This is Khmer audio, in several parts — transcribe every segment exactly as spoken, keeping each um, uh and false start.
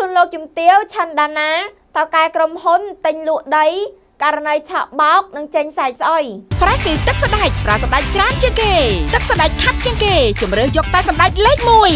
ខ្លួនលោកជំទាវ ឈិន ដាណា ថៅកែក ក្រុមហ៊ុនទិញលក់ដីករណីឆក់បោកនិងចេញសាច់ស្អុយប្រាស៊ីទឹកស្ដាច់ប្រាស្ដាច់ច្រើនជាងគេទឹកស្ដាច់ខាប់ជាងគេជម្រើសយកតែស្ដាច់លេខមួយ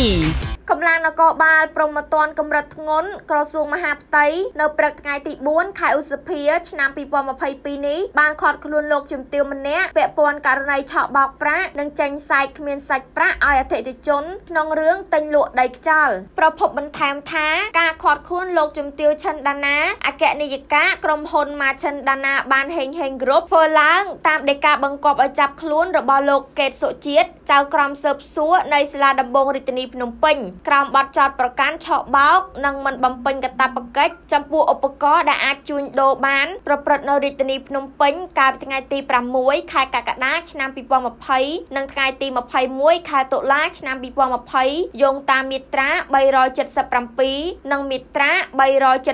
កម្លាំងនគរបាលព្រមត្តនកម្រិតធ្ងន់ក្រសួងមហាផ្ទៃនៅព្រឹកថ្ងៃទីបួនខែឧសភាឆ្នាំពីរពាន់ម្ភៃពីរនេះបានឃាត់ខ្លួនលោកជំទាវម្នាក់ពាក់ព័ន្ធករណីឆក់បោកប្រាក់និងចេញសាច់គ្មានសាច់ប្រាក់ឲ្យអតិថិជនក្នុងរឿងទិញលក់ដីខ្យល់ប្រភពបន្ថែមថាការឃាត់ខ្លួនលោកជំទាវ ឈិន ដាណាអគ្គនាយិកាក្រុមហ៊ុន ឈិន ដាណាបានហេងហេង Group ធ្វើឡើងតាមដីកាបង្គាប់ឲ្យចាប់ខ្លួនរបស់លោកកេត សុជាតិចៅក្រមស៊ើបសួរនៃសាលាដំបងរាជធានីភ្នំពេញក្រោមបទចោទប្រកាន់ឆក់បោកនិងមិនបំពេញកាតព្វកិច្ចចំពោះឧបករណ៍ដែលអាចជួញដូរបានប្រព្រឹត្តនៅរាជធានីភ្នំពេញកាលពីថ្ងៃទីប្រាំមួយខែកក្កដាឆ្នាំពីរពាន់ម្ភៃនិងថ្ងៃទីម្ភៃមួយខែតុលាឆ្នាំពីរពាន់ម្ភៃយោងតាមមាត្រាបីរយ៧៧និងមាត្រាបីរយ៧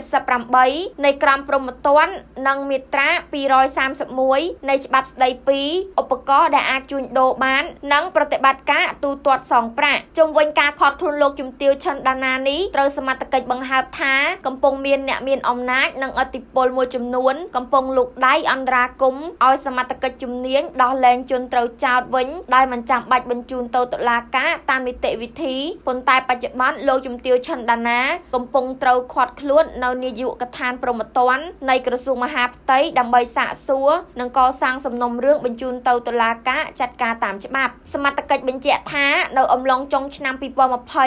៨នៃក្រមព្រហ្មទណ្ឌនិងមាត្រាពីរសามមួយនៃច្បាប់ស្តីពីឧបករណ៍ដែលអាចជួញដូរបាននិងប្រតិបត្តិការទូទាត់សងប្រាក់ជុំវិញការឃាត់ខ្លួនលោកជំទាវ ឈិន ដាណានេះត្រូវសមត្ថកិច្ចបង្ហើបថាកំពុងមានអ្នកមានអំណាចនិងឥទ្ធិពលមួយចំនួនកំពុងលូកដៃអន្តរាគមន៍ឲ្យសមត្ថកិច្ចជំនាញដោះលែងជនត្រូវចោទវិញដោយមិនចាំបាច់បញ្ជូនទៅតុលាការតាមនីតិវិធីប៉ុន្តែបច្ចុប្បន្នលោកជំទាវ ឈិន ដាណាកំពុងត្រូវឃាត់ខ្លួននៅនាយកដ្ឋានព្រហ្មទណ្ឌនៃក្រសួងមហាផ្ទៃដើម្បីសាកសួរនិងកសាងសំណុំរឿងបញ្ជូនទៅតុលាការចាត់ការតាមច្បាប់សមត្ថកិច្ចបញ្ជាក់ថានៅអំឡុងចុងឆ្នាំពីរពាន់ម្ភៃ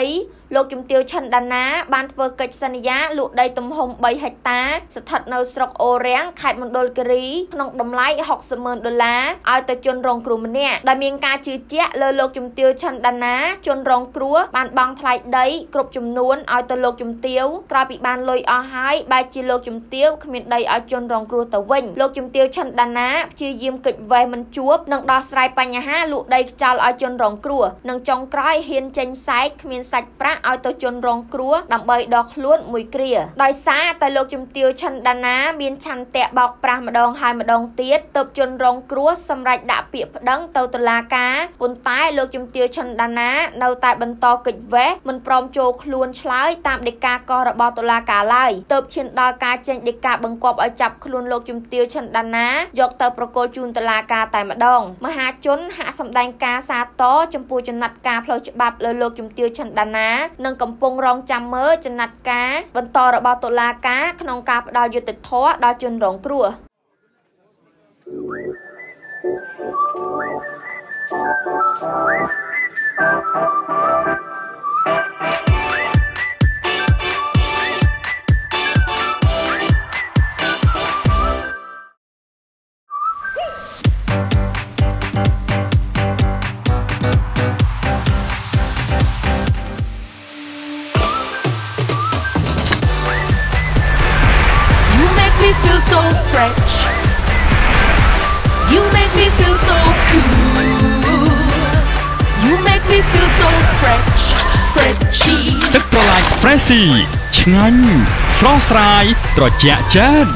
លោកជំទាវ ឈិន ដាណាបានធ្វើកិច្ចសន្យាលក់ដីទំហំបីហិកតាស្ថិតនៅស្រុកអូររាំងខេត្តមណ្ឌលគិរីក្នុងតម្លៃហុកសិបម៉ឺនដុល្លារឲ្យទៅជនរងគ្រោះម្នាក់ដែលមានការជឿជាក់លើលោកជំទាវ ឈិន ដាណាជនរងគ្រោះបានបង់ថ្លៃដីគ្រប់ចំនួនឲ្យទៅលោកជំទាវក្រោយពីបានលុយអស់ហើយបែរជាលោកជំទាវគ្មានដីឲ្យជនរងគ្រោះទៅវិញលោកជំទាវ ឈិន ដាណាព្យាយាមគេចវេះមិនជួបនិងដោះស្រាយបញ្ហាលក់ដីខ្យល់ឲ្យជនរងគ្រោះនិងចុងក្រោយហ៊ានចេញសាច់គ្មានសាច់ប្រាក់ឲ្យទៅជនរងគ្រោះដើម្បីដោះខ្លួនមួយគ្រាដោយសារតែលោកជំទាវ ឈិន ដាណាមានឆន្ទៈបោកប្រាស់ម្ដងហើយម្ដងទៀតទើបជនរងគ្រោះសម្រេចដាក់ពាក្យប្តឹងទៅតុលាការប៉ុន្តែលោកជំទាវ ឈិន ដាណានៅតែបន្តគេចវេះមិនព្រមចូលខ្លួនឆ្លើយតាមដីកាករបស់តុលាការឡើយទើបឈានដល់ការចេញដីកាបង្គាប់ឲ្យចាប់ខ្លួនលោកជំទាវ ឈិន ដាណាយកទៅប្រគល់ជូនតុលាការតែម្ដងមហាជនហាក់សម្ដែងការសាទរចំពោះចំណាត់ការផ្លូវច្បាប់លើលោកជំទាវ ឈិន ដាណានិងកំពុងរងចាំមើលចំណាត់ការបន្តរបស់តុលាការក្នុងការផ្តល់យុត្តិធម៌ដល់ជនរងគ្រោះSo fresh, you make me feel so cool. You make me feel so fresh, freshy. ទឹកប្រឡាយ Freshy ឆ្ងាញ់ស្រស់ស្រាយត្រជាក់ចិត្ត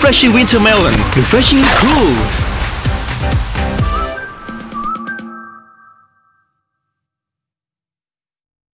Freshy Winter Melon, refreshing cools.